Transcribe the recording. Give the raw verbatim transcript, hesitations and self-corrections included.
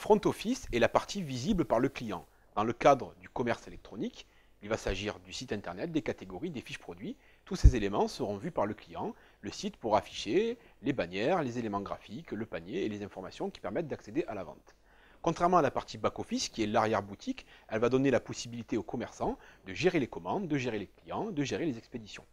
front office est la partie visible par le client. Dans le cadre du commerce électronique, il va s'agir du site internet, des catégories, des fiches produits. Tous ces éléments seront vus par le client. Le site pourra afficher les bannières, les éléments graphiques, le panier et les informations qui permettent d'accéder à la vente. Contrairement à la partie back-office, qui est l'arrière-boutique, elle va donner la possibilité aux commerçants de gérer les commandes, de gérer les clients, de gérer les expéditions.